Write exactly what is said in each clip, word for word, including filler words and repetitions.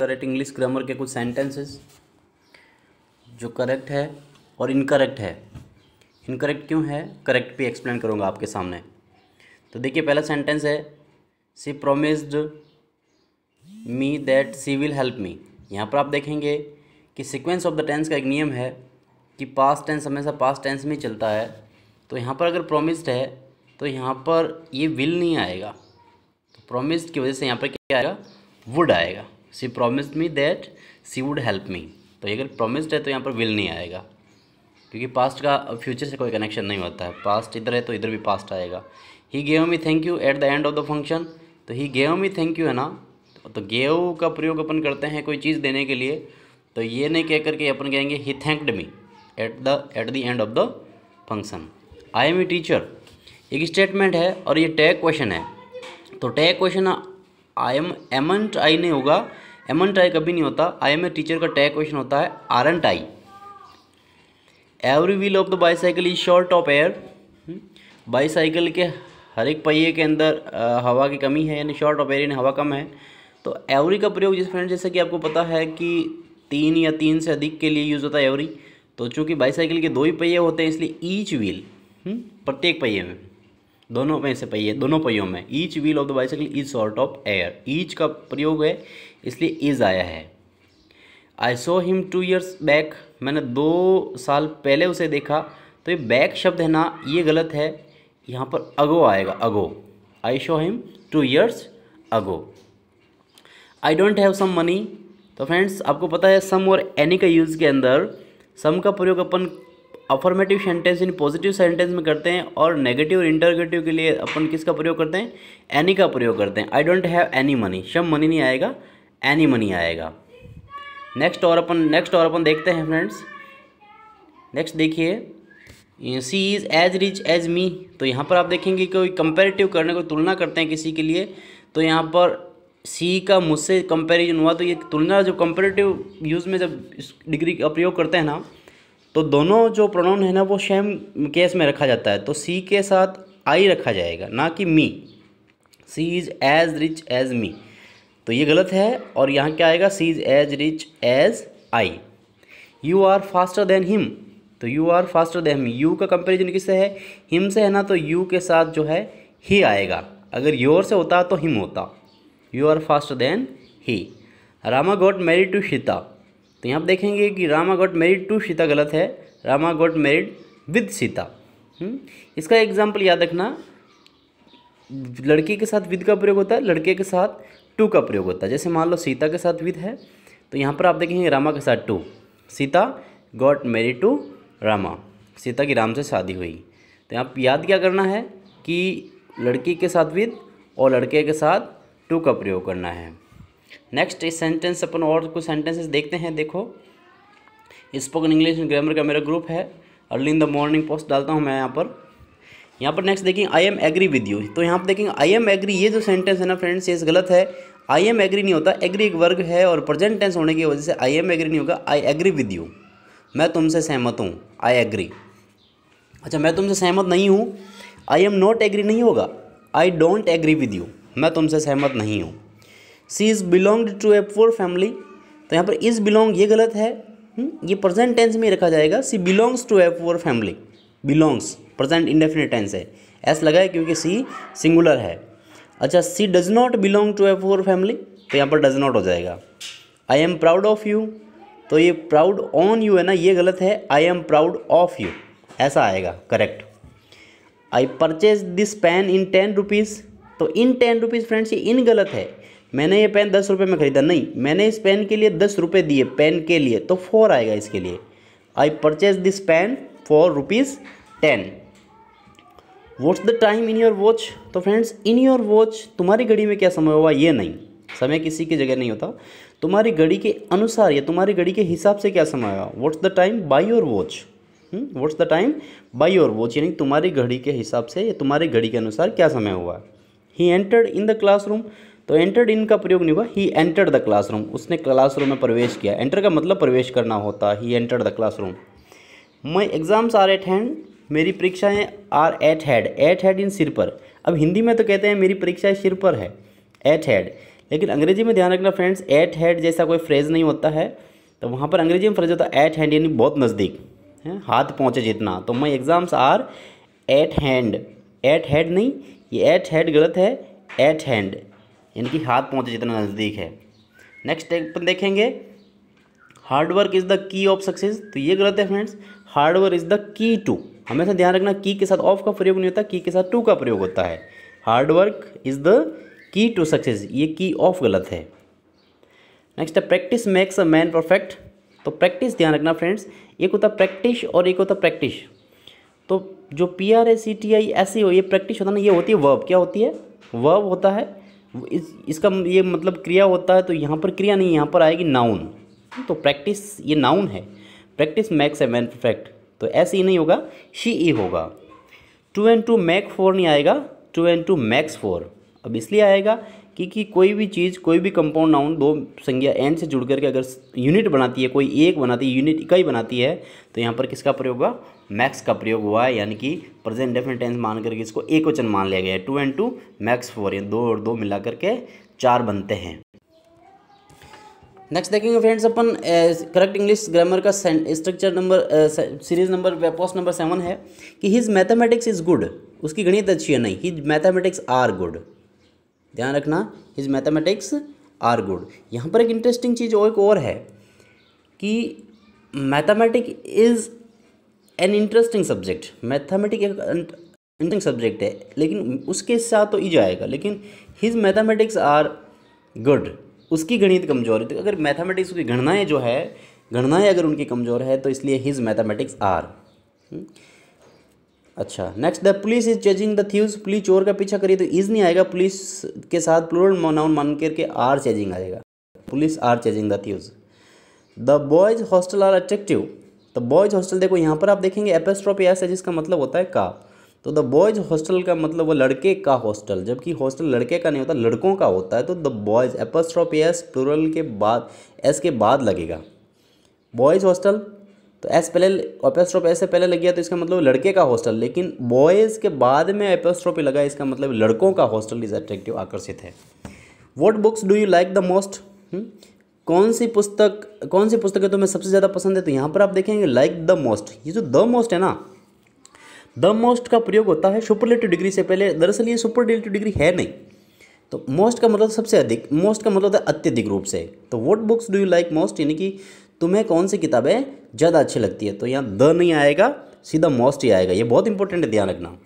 Correct English grammar के कुछ sentences जो करेक्ट है और इनकरेक्ट है। इनकरेक्ट क्यों है, करेक्ट भी एक्सप्लेन करूँगा आपके सामने। तो देखिए, पहला सेंटेंस है she promised me that she will help me. यहाँ पर आप देखेंगे कि सीक्वेंस ऑफ द टेंस का एक नियम है कि पास्ट टेंस हमेशा पास्ट टेंस में चलता है। तो यहाँ पर अगर प्रोमिस्ड है तो यहाँ पर ये विल नहीं आएगा, तो प्रोमिस्ड की वजह से यहाँ पर क्या आएगा, वुड आएगा। She promised me that she would help me. तो अगर प्रोमिस्ड है तो यहाँ पर विल नहीं आएगा, क्योंकि पास्ट का फ्यूचर से कोई कनेक्शन नहीं होता है। पास्ट इधर है तो इधर भी पास्ट आएगा। He gave me thank you at the end of the function. तो he gave me thank you है ना, तो गेव का प्रयोग अपन करते हैं कोई चीज़ देने के लिए। तो ये नहीं कह करके अपन कहेंगे he thanked me at the at the end of the function. I am a teacher एक स्टेटमेंट है और ये टैग क्वेश्चन है। तो tag question I am amn't I नहीं होगा, एमंट आई कभी नहीं होता। आई एम ए टीचर का टैग क्वेश्चन होता है aren't I. Every wheel of the bicycle is short of air. Bicycle के हर एक पहिए के अंदर आ, हवा की कमी है, यानी शॉर्ट ऑफ एयर यानी हवा कम है। तो एवरी का प्रयोग जिस फ्रेंड जैसे कि आपको पता है कि तीन या तीन से अधिक के लिए यूज़ होता है एवरी। तो चूँकि बाईसाइकिल के दो ही पहिए होते हैं इसलिए ईच व्हील, प्रत्येक पहिए में, दोनों में से पहिए, दोनों पहियों में, each wheel of the bicycle is short of air. Each का प्रयोग है इसलिए इज आया है। I saw him two years back, मैंने दो साल पहले उसे देखा। तो ये बैक शब्द है ना, ये गलत है, यहाँ पर अगो आएगा, ago. I saw him two years ago. I don't have some money. तो फ्रेंड्स आपको पता है सम और एनी का यूज़ के अंदर सम का प्रयोग अपन अफर्मेटिव सेंटेंस इन पॉजिटिव सेंटेंस में करते हैं, और नेगेटिव और इंटरगेटिव के लिए अपन किसका प्रयोग करते हैं, एनी का प्रयोग करते हैं। I don't have any money, some money नहीं आएगा, एनी मनी आएगा। नेक्स्ट और अपन नेक्स्ट और अपन देखते हैं फ्रेंड्स। नेक्स्ट देखिए, she is as rich as me. तो यहाँ पर आप देखेंगे कोई कंपेरेटिव करने को तुलना करते हैं किसी के लिए। तो यहाँ पर सी का मुझसे कंपैरिजन हुआ। तो ये तुलना जो कंपेरेटिव यूज़ में जब इस डिग्री का प्रयोग करते हैं ना, तो दोनों जो प्रोनाउन है ना वो सेम केस में रखा जाता है। तो सी के साथ आई रखा जाएगा, ना कि me. She is as rich as me, तो ये गलत है। और यहाँ क्या आएगा, she is as rich as I. You are faster than him. तो you are faster than him, you का कंपेरिजन किससे है, हिम से है ना। तो यू के साथ जो है ही आएगा, अगर योर से होता तो हिम होता। You are faster than he. Rama got married to Sita. तो यहाँ आप देखेंगे कि Rama got married to Sita गलत है, Rama got married with Sita. इसका एग्जाम्पल याद रखना, लड़की के साथ विद का प्रयोग होता है, लड़के के साथ टू का प्रयोग होता है। जैसे मान लो सीता के साथ विद है, तो यहाँ पर आप देखेंगे रामा के साथ to. Sita got married to Rama, Sita की राम से शादी हुई। तो यहाँ याद क्या करना है कि लड़की के साथ विद और लड़के के साथ टू का प्रयोग करना है। नेक्स्ट इस सेंटेंस अपन और कुछ सेंटेंसेस देखते हैं। देखो, स्पोकन इंग्लिश एंड ग्रामर का मेरा ग्रुप है, early in the morning post डालता हूँ मैं यहाँ पर। यहाँ पर नेक्स्ट देखेंगे I am agree with you. तो यहाँ पर देखेंगे आई एम एग्री, ये जो सेंटेंस है ना फ्रेंड्स ये गलत है। आई एम एग्री नहीं होता, एग्री एक वर्ग है और प्रेजेंट टेंस होने की वजह से आई एम एग्री नहीं होगा। आई एग्री विद यू, मैं तुमसे सहमत हूँ, आई एग्री। अच्छा, मैं तुमसे सहमत नहीं हूँ, आई एम नॉट एग्री नहीं होगा, I don't agree with you, मैं तुमसे सहमत नहीं हूँ। She is belonged to a poor family. तो यहाँ पर इज़ बिलोंग ये गलत है, ये प्रेजेंट टेंस में रखा जाएगा। She belongs to a poor family, belongs present indefinite tense है, एस लगा है क्योंकि सी सिंगुलर है। अच्छा, she does not belong to a poor family, तो यहाँ पर डज नॉट हो जाएगा। I am proud of you, तो ये प्राउड ऑन यू है ना, ये गलत है। I am proud of you ऐसा आएगा, correct. I purchase this pen in ten rupees. तो इन टेन रुपीज़ फ्रेंड्स ये इन गलत है, मैंने ये पेन दस रुपये में ख़रीदा, नहीं, मैंने इस पेन के लिए दस रुपये दिए, पेन के लिए, तो फोर आएगा इसके लिए। I purchase this pen for rupees ten. What's the time in your watch. तो फ्रेंड्स इन योर वॉच तुम्हारी घड़ी में क्या समय हुआ, ये नहीं, समय किसी की जगह नहीं होता, तुम्हारी घड़ी के अनुसार या तुम्हारी घड़ी के हिसाब से क्या समय हुआ। What's the time by your watch, what's the time by your watch यानी तुम्हारी घड़ी के हिसाब से या तुम्हारी घड़ी के अनुसार क्या समय हुआ। He entered in the classroom, तो एंटर्ड इन का प्रयोग नहीं हुआ। ही एंटर्ड द क्लासरूम, उसने क्लासरूम में प्रवेश किया। एंटर का मतलब प्रवेश करना होता है। He entered the classroom. My exams are at hand, मेरी परीक्षाएं are at head, at head इन सिर पर। अब हिंदी में तो कहते हैं मेरी परीक्षाएं सिर पर है, एट हैड, लेकिन अंग्रेजी में ध्यान रखना फ्रेंड्स, एट हैंड जैसा कोई फ्रेज नहीं होता है। तो वहाँ पर अंग्रेजी में फ्रेज होता है एट हैंड, यानी बहुत नज़दीक है, हाथ पहुँचे जितना। तो my exams are at hand, at head नहीं, ये एट हैड गलत है, एट हैंड यानी कि हाथ पहुँचे जितना नज़दीक है। नेक्स्ट पर देखेंगे hard work is the key of success, तो ये गलत है friends. Hard work is the key to, हमेशा ध्यान रखना की के साथ ऑफ का प्रयोग नहीं होता, की के साथ टू का प्रयोग होता है। Hard work is the key to success, ये की ऑफ गलत है। नेक्स्ट है practice makes a man perfect, तो प्रैक्टिस ध्यान रखना फ्रेंड्स, एक होता प्रैक्टिस और एक होता प्रैक्टिस। तो जो P R A C T I S C हो, ये प्रैक्टिस होता ना, ये होती है वर्ब, क्या होती है वर्ब होता है, इस, इसका ये मतलब क्रिया होता है। तो यहाँ पर क्रिया नहीं, यहाँ पर आएगी नाउन। तो प्रैक्टिस ये नाउन है। Practice makes a man perfect, तो एस ई नहीं होगा, शी ई होगा। Two and two make four नहीं आएगा, two and two makes four. अब इसलिए आएगा क्योंकि कोई भी चीज़, कोई भी कंपाउंड नाउन दो संज्ञा एंड से जुड़ करके अगर यूनिट बनाती है, कोई एक बनाती है, यूनिट इकाई बनाती है, तो यहाँ पर किसका प्रयोग हुआ, मैक्स का प्रयोग हुआ है। यानी कि प्रेजेंट डेफिनेट टेंस मान करके इसको एक वचन मान लिया गया है। Two and two makes four, ये दो और दो मिला करके चार बनते हैं। नेक्स्ट देखेंगे फ्रेंड्स अपन करेक्ट इंग्लिश ग्रामर का structure number series number post number seven है कि हिज मैथमेटिक्स इज़ गुड, उसकी गणित अच्छी है नहीं, हिज मैथमेटिक्स आर गुड। ध्यान रखना हिज मैथमेटिक्स आर गुड। यहाँ पर एक इंटरेस्टिंग चीज़ और एक और है कि mathematic is an interesting subject, mathematic एक इंटरेस्टिंग सब्जेक्ट है, लेकिन उसके साथ तो इज आएगा। लेकिन हिज मैथमेटिक्स आर गुड, उसकी गणित कमज़ोर है। तो अगर मैथमेटिक्स की गणनाएं जो है, गणनाएं अगर उनकी कमज़ोर है, तो इसलिए हिज मैथमेटिक्स आर। अच्छा, next the police is chasing the thieves, police चोर का पीछा करिए, तो इज नहीं आएगा, पुलिस के साथ प्लूरल नाउन मान करके आर चेजिंग आएगा, police are chasing the thieves. The boys hostel are attractive, तो बॉयज़ हॉस्टल देखो यहाँ पर आप देखेंगे एपिस्ट्रोफी एस है, जिसका मतलब होता है का। तो द बॉयज़ हॉस्टल का मतलब वो लड़के का हॉस्टल, जबकि हॉस्टल लड़के का नहीं होता, लड़कों का होता है। तो the boys apostrophe S plural के बाद एस के बाद लगेगा, बॉयज़ हॉस्टल तो एस पहले एपिस्ट्रोफी एस से पहले लग गया, तो इसका मतलब लड़के का हॉस्टल। लेकिन बॉयज़ के बाद में एपिस्ट्रोफी लगा, इसका मतलब लड़कों का हॉस्टल इज अट्रैक्टिव, आकर्षित है। What books do you like the most, कौन सी पुस्तक कौन सी पुस्तकें तुम्हें सबसे ज़्यादा पसंद है। तो यहाँ पर आप देखेंगे लाइक द मोस्ट, ये जो द मोस्ट है ना, द मोस्ट का प्रयोग होता है सुपरलेटिव डिग्री से पहले। दरअसल ये सुपरलेटिव डिग्री है नहीं, तो मोस्ट का मतलब सबसे अधिक, मोस्ट का मतलब होता है अत्यधिक रूप से। तो what books do you like most, यानी कि तुम्हें कौन सी किताबें ज़्यादा अच्छी लगती है। तो यहाँ द नहीं आएगा, सीधा मोस्ट ही आएगा, ये बहुत इंपॉर्टेंट है ध्यान रखना।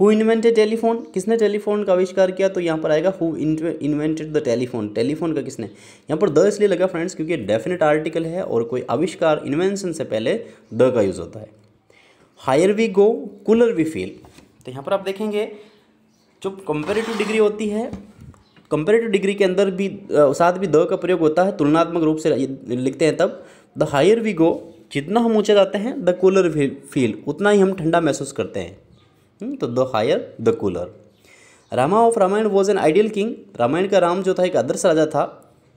हु इन्वेंटेड टेलीफोन, किसने टेलीफोन का आविष्कार किया। तो यहाँ पर आएगा who invented the telephone, telephone का किसने। यहाँ पर द इसलिए लगा फ्रेंड्स क्योंकि डेफिनेट आर्टिकल है और कोई आविष्कार इन्वेंशन से पहले द का यूज़ होता है। Higher we go cooler we feel, तो यहाँ पर आप देखेंगे जो कंपेरेटिव डिग्री होती है, कंपेरेटिव डिग्री के अंदर भी साथ भी द का प्रयोग होता है, तुलनात्मक रूप से लिखते हैं तब। द हायर वी गो, जितना हम ऊंचे जाते हैं, द कूलर वी फील, उतना ही हम ठंडा महसूस करते हैं। तो the higher the cooler. Rama of Ramayan was an ideal king, Ramayan का राम जो था एक आदर्श राजा था।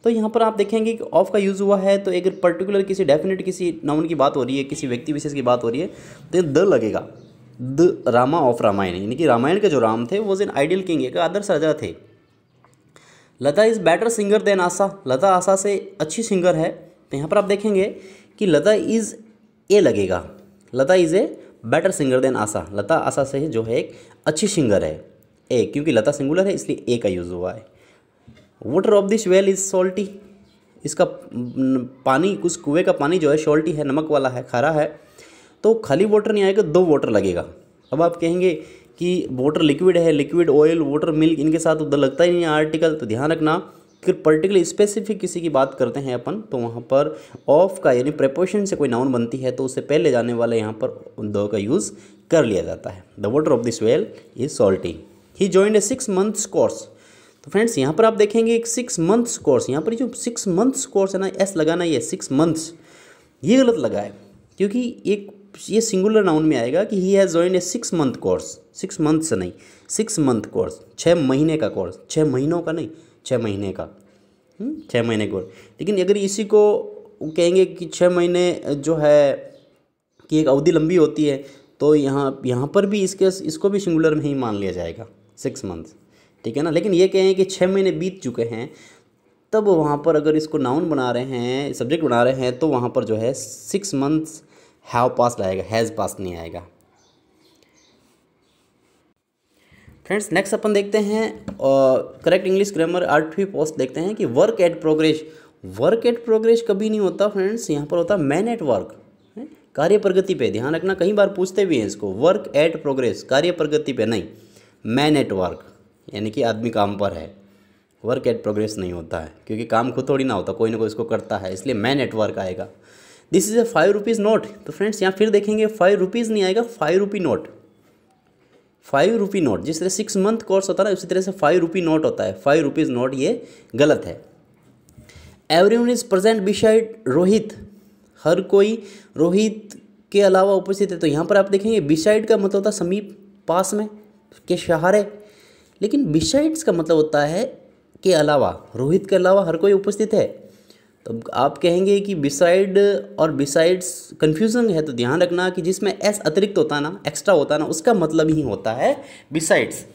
तो यहाँ पर आप देखेंगे कि ऑफ का यूज़ हुआ है, तो एक पर्टिकुलर किसी डेफिनेट किसी नाउन की बात हो रही है, किसी व्यक्ति विशेष की बात हो रही है, तो द लगेगा। द रामा ऑफ रामायण, यानी कि रामायण के जो राम थे वो एन आइडियल किंग, एक आदर्श राजा थे। Lata is better singer than Asha, Lata Asha से अच्छी सिंगर है। तो यहाँ पर आप देखेंगे कि लता इज़ ए लगेगा, Lata is a better singer than Asha, Lata Asha से जो है एक अच्छी सिंगर है। ए क्योंकि लता सिंगुलर है इसलिए ए का यूज़ हुआ है। Water of this well is salty, इसका पानी, उस कुएँ का पानी जो है सॉल्टी है, नमक वाला है, खारा है। तो खाली वाटर नहीं आएगा, दो वाटर लगेगा। अब आप कहेंगे कि वाटर लिक्विड है, लिक्विड ऑयल, वाटर मिल्क, इनके साथ उधर लगता ही नहीं है आर्टिकल। तो ध्यान रखना कि पर्टिकुलर स्पेसिफिक किसी की बात करते हैं अपन, तो वहाँ पर ऑफ का यानी प्रीपोजिशन से कोई नाउन बनती है तो उससे पहले जाने वाले यहाँ पर द का यूज़ कर लिया जाता है। The water of this well is salty. He joined a six months course, तो फ्रेंड्स यहाँ पर आप देखेंगे एक सिक्स मंथ्स कोर्स, यहाँ पर जो सिक्स मंथ्स कोर्स है ना, एस लगाना ये सिक्स मंथ्स ये गलत लगा है क्योंकि एक ये सिंगुलर नाउन में आएगा कि he has joined a six month course, six month से नहीं सिक्स मंथ कोर्स, छः महीने का कोर्स, छः महीनों का नहीं, छः महीने का, छः महीने कोर्स। लेकिन अगर इसी को कहेंगे कि छः महीने जो है कि एक अवधि लंबी होती है, तो यहाँ यहाँ पर भी इसके इसको भी सिंगुलर में ही मान लिया जाएगा, सिक्स मंथ, ठीक है ना। लेकिन ये कहें कि छः महीने बीत चुके हैं तब वहाँ पर अगर इसको नाउन बना रहे हैं, सब्जेक्ट बना रहे हैं, तो वहाँ पर जो है सिक्स मंथ्स हैव पास्ट आएगा, हैज़ पास्ट नहीं आएगा। फ्रेंड्स नेक्स्ट अपन देखते हैं करेक्ट इंग्लिश ग्रामर आठवीं पोस्ट देखते हैं कि work at progress. Work at progress कभी नहीं होता फ्रेंड्स, यहाँ पर होता मैन एट वर्क, कार्य प्रगति पे। ध्यान रखना, कई बार पूछते भी हैं इसको, वर्क एट प्रोग्रेस कार्य प्रगति पे नहीं, मैन एट वर्क यानी कि आदमी काम पर है, वर्क एट प्रोग्रेस नहीं होता है, क्योंकि काम खुद थोड़ी ना होता, कोई ना कोई इसको करता है, इसलिए मैन एट वर्क आएगा। This is a five rupees note. तो फ्रेंड्स यहाँ फिर देखेंगे फाइव रुपीज़ नहीं आएगा, five rupee note, five rupee note. जिस तरह सिक्स मंथ कोर्स होता है ना, उसी तरह से फाइव रुपी नोट होता है, फाइव रुपीज़ नोट, ये गलत है। Everyone is present beside Rohit, हर कोई रोहित के अलावा उपस्थित है। तो यहाँ पर आप देखेंगे बिसाइड का मतलब होता है समीप, पास में, के सहारे, लेकिन बिसाइड्स का मतलब होता है के अलावा, रोहित के अलावा हर कोई उपस्थित है। तो आप कहेंगे कि बिसाइड और बिसाइड्स कन्फ्यूजन है, तो ध्यान रखना कि जिसमें एस अतिरिक्त होता है ना, एक्स्ट्रा होता है ना, उसका मतलब ही होता है बिसाइड्स।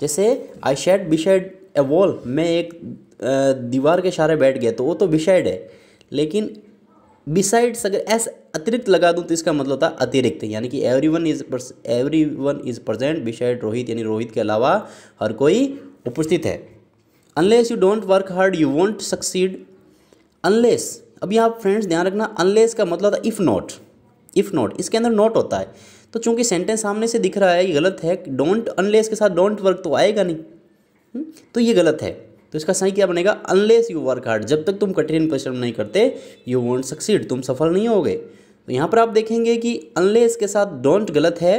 जैसे I shed beside a wall, मैं एक दीवार के सहारे बैठ गया, तो वो तो बिसाइड है, लेकिन बिसाइड्स अगर एस अतिरिक्त लगा दूं तो इसका मतलब होता है अतिरिक्त, यानी कि everyone is everyone is present beside Rohit, यानी रोहित के अलावा हर कोई उपस्थित है। Unless you don't work hard you won't succeed. Unless, अभी आप फ्रेंड्स ध्यान रखना, अनलेस का मतलब होता है इफ़ नॉट, इफ़ नॉट इसके अंदर नॉट होता है, तो चूंकि सेंटेंस सामने से दिख रहा है ये गलत है, डोंट अनलेस के साथ डोंट वर्क तो आएगा नहीं, हुँ? तो ये गलत है। तो इसका सही क्या बनेगा, अनलेस यू वर्क हार्ड, जब तक तुम कठिन परिश्रम नहीं करते यू वॉन्ट सक्सीड, तुम सफल नहीं होगे। तो यहाँ पर आप देखेंगे कि अनलेस के साथ डोंट गलत है,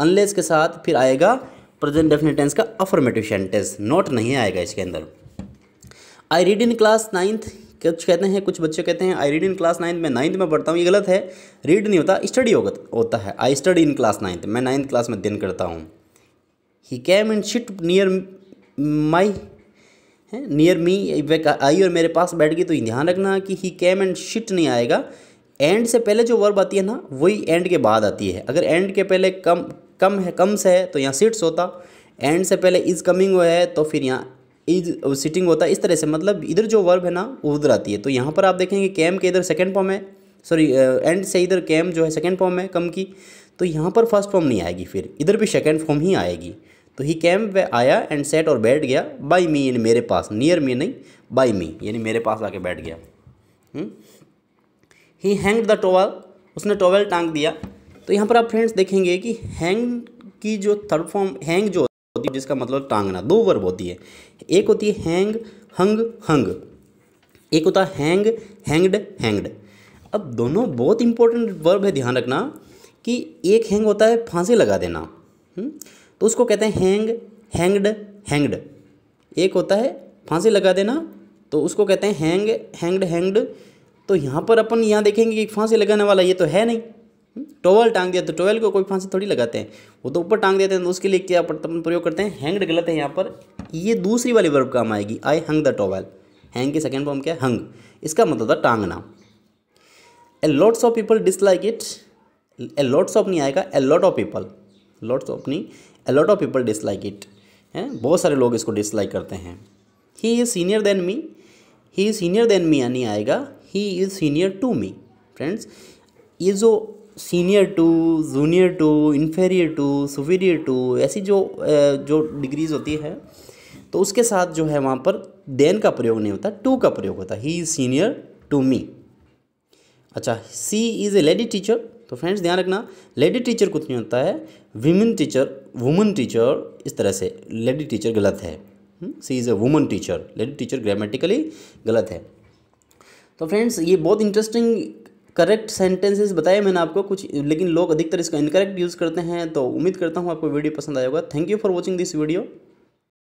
अनलेस के साथ फिर आएगा प्रेजेंट डेफिनेट टेंस का अफर्मेटिव सेंटेंस, नॉट नहीं आएगा इसके अंदर। I read in class ninth, कुछ कहते हैं, कुछ बच्चे कहते हैं I read in class ninth, मैं नाइन्थ में पढ़ता हूँ, ये गलत है, रीड नहीं होता, स्टडी होता है, I study in class ninth, मैं नाइन्थ क्लास में अध्ययन करता हूँ। He came and sit near my, near me, I और मेरे पास बैठ गई। तो ध्यान रखना कि ही कैम एंड शिट नहीं आएगा, एंड से पहले जो वर्ब आती है ना वही एंड के बाद आती है। अगर एंड के पहले कम कम है, कम से है, तो यहाँ सिट्स होता, एंड से पहले इज़ कमिंग हुआ है तो फिर यहाँ इज सिटिंग होता, इस तरह से, मतलब इधर जो वर्ब है ना वो उधर आती है। तो यहाँ पर आप देखेंगे कैम के इधर सेकेंड फॉर्म है, सॉरी एंड से इधर कैम जो है सेकेंड फॉर्म है कम की, तो यहाँ पर फर्स्ट फॉर्म नहीं आएगी, फिर इधर भी सेकेंड फॉर्म ही आएगी। तो ही कैम वे आया एंड सेट और बैठ गया, बाई मी यानी मेरे पास, नियर मी नहीं, बाई मी यानी मेरे पास आके बैठ गया। ही हैंग द टॉवल, उसने टॉवल टांग दिया। तो यहाँ पर आप फ्रेंड्स देखेंगे कि हैंग की जो थर्ड फॉर्म हैंग जो होती है, जिसका मतलब टांगना, दो वर्ब होती है, एक होती है हैंग हंग हंग, एक होता है हैंग हैंग्ड हैंग्ड। अब दोनों बहुत इंपॉर्टेंट वर्ब है, ध्यान रखना कि एक हैंग होता है फांसी लगा देना, हुँ? तो उसको कहते हैं हैंग हैंग्ड हैंग्ड, एक होता है फांसी लगा देना, तो उसको कहते हैं हैंग हैंग्ड हैंग्ड। तो यहाँ पर अपन यहाँ देखेंगे कि फांसी लगाने वाला ये तो है नहीं, टॉवल टांग दिया, तो टॉवल को कोई फांसी थोड़ी लगाते हैं, वो तो ऊपर टांग देते हैं, तो उसके लिए क्या अपन प्रयोग करते हैं, हैंग्ड गलत है यहाँ पर, ये दूसरी वाली वर्ब काम आएगी, I hang the towel, hang के सेकेंड फॉर्म क्या है हंग, इसका मतलब था टांगना। A lots of people dislike it, a lots of नहीं आएगा, a lot of people, lots of नहीं, a lot of people dislike it, है बहुत सारे लोग इसको डिसलाइक करते हैं। He is senior than me, he is senior than me यानी आएगा he is senior to me. Friends ये जो senior to, junior to, inferior to, superior to, ऐसी जो जो डिग्रीज होती है, तो उसके साथ जो है वहाँ पर देन का प्रयोग नहीं होता, टू का प्रयोग होता, he is senior to me. अच्छा, she is a lady teacher, तो फ्रेंड्स ध्यान रखना लेडी टीचर कुछ नहीं होता है, विमेन टीचर, वुमन टीचर, इस तरह से लेडी टीचर गलत है, she is a woman teacher, lady teacher grammatically गलत है। तो फ्रेंड्स ये बहुत इंटरेस्टिंग करेक्ट सेंटेंसेस बताए मैंने आपको कुछ, लेकिन लोग अधिकतर इसका इनकरेक्ट यूज़ करते हैं। तो उम्मीद करता हूँ आपको वीडियो पसंद आएगा। Thank you for watching this video.